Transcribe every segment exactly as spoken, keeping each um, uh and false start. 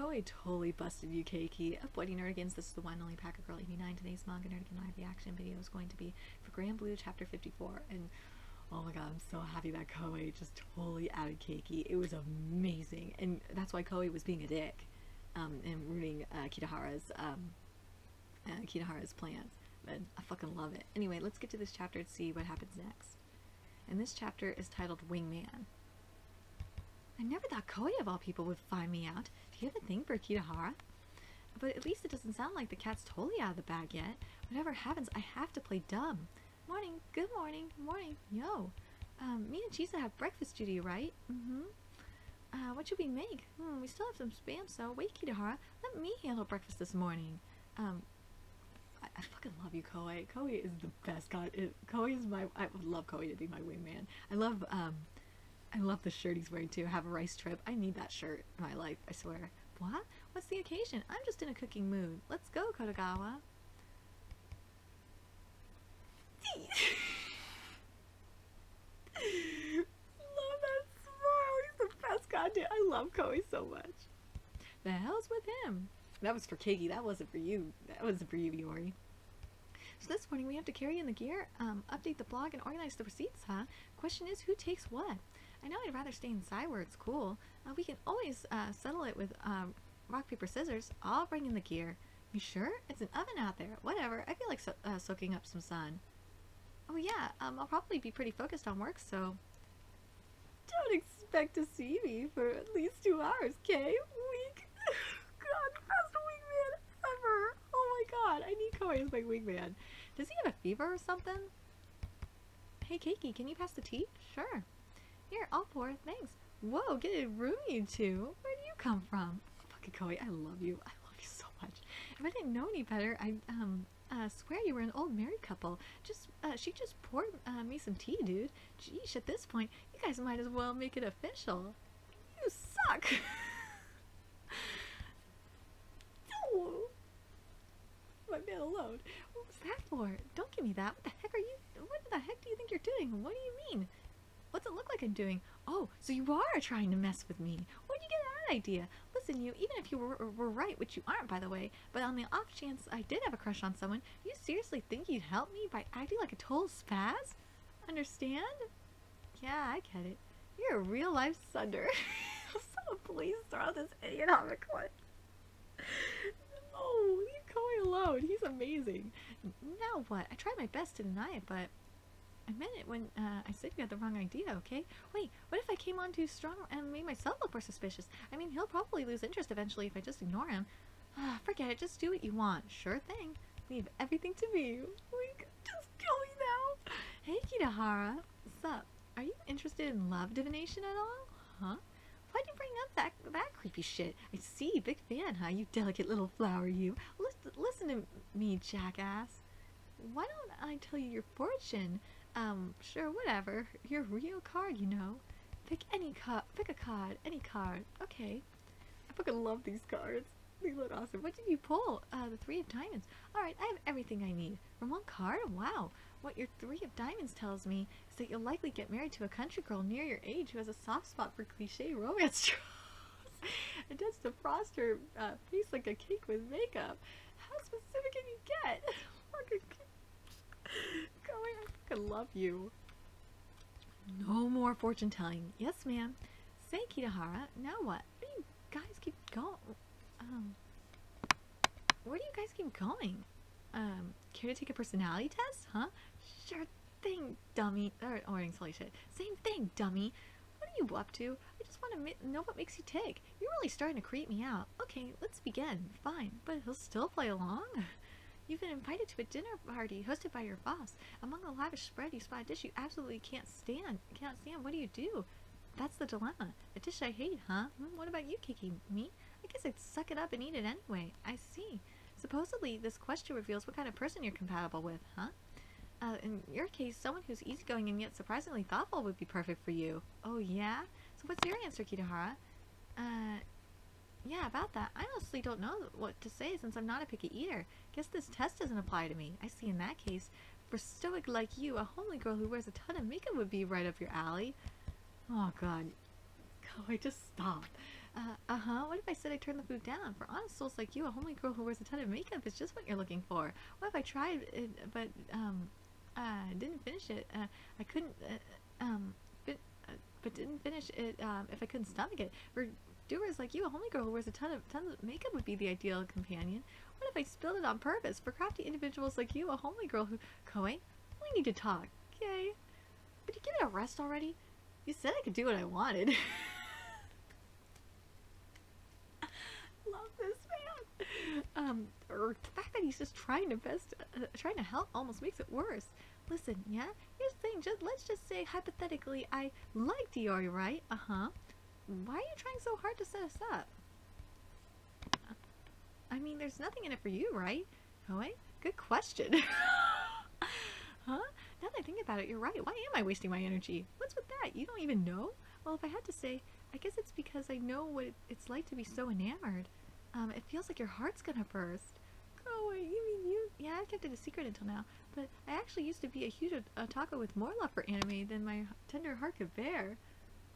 how I totally busted U K key. Avoiding Nerdigans, this is the one only Packer Girl eighty-nine. Today's manga Nerdigan live reaction video is going to be for Grand Blue chapter fifty-four, and oh my god, I'm so happy that Koei just totally added Keiki. It was amazing, and that's why Koei was being a dick um, and ruining uh, Kitahara's um, uh, Kitahara's plans, but I fucking love it. Anyway, let's get to this chapter and see what happens next. And this chapter is titled Wingman. I never thought Koei of all people would find me out. Do you have a thing for Kitahara? But at least it doesn't sound like the cat's totally out of the bag yet. Whatever happens, I have to play dumb. Morning, good morning, morning, yo. Um, me and Chisa have breakfast duty, right? Mm-hmm. Uh, what should we make? Hmm, we still have some spam, so wait, Kitahara, let me handle breakfast this morning. Um, I, I fucking love you, Koei. Koei is the best, god. It, Koei is my, I would love Koei to be my wingman. I love, um, I love the shirt he's wearing too. Have a rice trip. I need that shirt in my life, I swear. What? What's the occasion? I'm just in a cooking mood. Let's go, Kodagawa. Love that smile. He's the best goddamn. I love Koei so much. The hell's with him? That was for Keiki. That wasn't for you. That wasn't for you, Yori. So this morning we have to carry in the gear, um, update the blog, and organize the receipts, huh? Question is, who takes what? I know I'd rather stay inside where it's cool. Uh, we can always uh, settle it with um, rock, paper, scissors. I'll bring in the gear. You sure? It's an oven out there. Whatever. I feel like so uh, soaking up some sun. Oh yeah, um, I'll probably be pretty focused on work, so don't expect to see me for at least two hours, okay? Week. God, best wingman ever. Oh my god, I need Koei as my wingman. Does he have a fever or something? Hey, Keiki, can you pass the tea? Sure. Here, all four, thanks. Whoa, get a room, you two. Where do you come from? Oh, fucking Koei, I love you. I love you so much. If I didn't know any better, I'd, um... Uh, swear you were an old married couple. Just, uh, she just poured uh, me some tea, dude. Geesh, at this point, you guys might as well make it official. You suck! No! My man alone. What was that for? Don't give me that. What the heck are you, what the heck do you think you're doing? What do you mean? What's it look like I'm doing? Oh, so you are trying to mess with me. Where'd you get that idea? Listen, you, even if you were, were right, which you aren't, by the way, but on the off chance I did have a crush on someone, you seriously think you'd help me by acting like a total spaz? Understand? Yeah, I get it. You're a real-life sunder. Someone please throw this idiot on the court. No, leave Koei alone. He's amazing. Now what? I tried my best to deny it, but... I meant it when uh, I said you had the wrong idea, okay? Wait, what if I came on too strong and made myself look more suspicious? I mean, he'll probably lose interest eventually if I just ignore him. Uh, forget it, just do what you want. Sure thing. Leave everything to me. We could just kill me now. Hey, Kitahara. Sup? Are you interested in love divination at all? Huh? Why'd you bring up that that creepy shit? I see, big fan, huh? You delicate little flower, you. L- listen to me, jackass. Why don't I tell you your fortune? Um, sure, whatever. Your real card, you know. Pick any card. Pick a card. Any card. Okay. I fucking love these cards. They look awesome. What did you pull? Uh, the Three of Diamonds. Alright, I have everything I need. From one card? Wow. What your Three of Diamonds tells me is that you'll likely get married to a country girl near your age who has a soft spot for cliche romance tropes. And tends to frost her uh, face like a cake with makeup. How specific can you get? Fucking Koei, I fucking love you. No more fortune telling. Yes, ma'am. Say, Kitahara, now what? Where do you guys keep going? Um, where do you guys keep going? Um, care to take a personality test? Huh? Sure thing, dummy. Or, or silly shit. Same thing, dummy. What are you up to? I just want to know what makes you tick. You're really starting to creep me out. Okay, let's begin. Fine, but he'll still play along. You've been invited to a dinner party hosted by your boss. Among the lavish spread, you spot a dish you absolutely can't stand. Can't stand. What do you do? That's the dilemma. A dish I hate, huh? What about you, Keiki? Me? I guess I'd suck it up and eat it anyway. I see. Supposedly, this question reveals what kind of person you're compatible with, huh? Uh, in your case, someone who's easygoing and yet surprisingly thoughtful would be perfect for you. Oh, yeah? So what's your answer, Kitahara? Uh... Yeah, about that. I honestly don't know what to say since I'm not a picky eater. Guess this test doesn't apply to me. I see in that case, for stoic like you, a homely girl who wears a ton of makeup would be right up your alley. Oh god. Koei, just stop. Uh, uh-huh. What if I said I turned the food down? For honest souls like you, a homely girl who wears a ton of makeup is just what you're looking for. What if I tried it, but, um, uh, didn't finish it? Uh, I couldn't, uh, um, fin uh, but didn't finish it, um, if I couldn't stomach it. For doers like you, a homely girl who wears a ton of, tons of makeup would be the ideal companion. What if I spilled it on purpose? For crafty individuals like you, a homely girl who- Koei, we need to talk. Yay. But you give it a rest already? You said I could do what I wanted. Love this man. Um, or the fact that he's just trying to best, uh, trying to help almost makes it worse. Listen, yeah? Here's the thing, just, let's just say hypothetically I like Diori, right? Uh-huh. Why are you trying so hard to set us up? I mean, there's nothing in it for you, right? Koei? Good question. Huh? Now that I think about it, you're right. Why am I wasting my energy? What's with that? You don't even know? Well, if I had to say, I guess it's because I know what it's like to be so enamored. Um, it feels like your heart's gonna burst. Koei, you mean you? Yeah, I've kept it a secret until now, but I actually used to be a huge otaku with more love for anime than my tender heart could bear.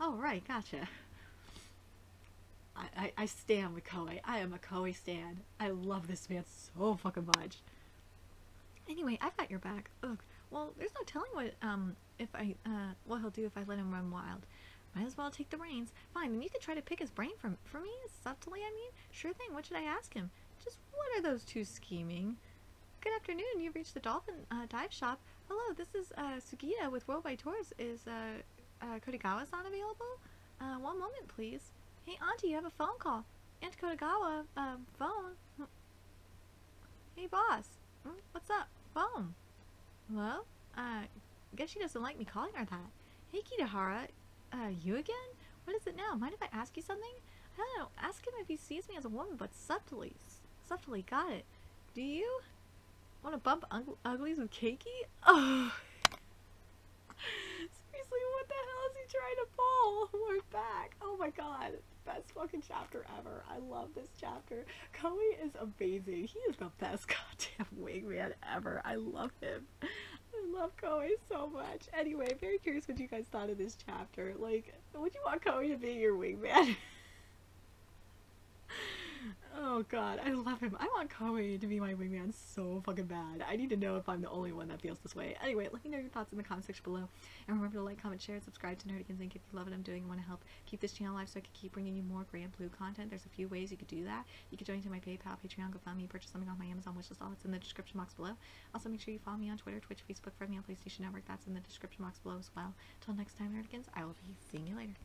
Oh, right, gotcha. I, I, I stand with Koei. I am a Koei stan. I love this man so fucking much. Anyway, I've got your back. Ugh. Well, there's no telling what um if I uh what he'll do if I let him run wild. Might as well take the reins. Fine, then you could try to pick his brain from for me subtly. I mean, sure thing. What should I ask him? Just what are those two scheming? Good afternoon. You've reached the Dolphin uh, Dive Shop. Hello, this is uh, Sugita with Worldwide Tours. Is uh, uh Kodagawa-san available? Uh, one moment, please. Hey, Auntie, you have a phone call. Aunt Kodagawa, um, uh, phone. Hey, boss. What's up? Phone. Hello? Uh, guess she doesn't like me calling her that. Hey, Kitahara. Uh, you again? What is it now? Mind if I ask you something? I don't know. Ask him if he sees me as a woman, but subtly. Subtly, got it. Do you want to bump uglies with Keiki? Oh. Seriously, what the hell is he trying to pull? We're back. Oh my god. Best fucking chapter ever. I love this chapter. Koei is amazing. He is the best goddamn wingman ever. I love him. I love Koei so much. Anyway, I'm very curious what you guys thought of this chapter. Like, would you want Koei to be your wingman? Oh god, I love him. I want Koei to be my wingman so fucking bad. I need to know if I'm the only one that feels this way. Anyway, let me know your thoughts in the comment section below. And remember to like, comment, share, and subscribe to Nerdigans Incorporated if you love what I'm doing and want to help keep this channel alive so I can keep bringing you more Grand Blue content. There's a few ways you could do that. You could join to my PayPal, Patreon, GoFundMe, purchase something on my Amazon wishlist. All that's in the description box below. Also, make sure you follow me on Twitter, Twitch, Facebook, friend me on PlayStation Network. That's in the description box below as well. Till next time, Nerdigans, I will be seeing you later.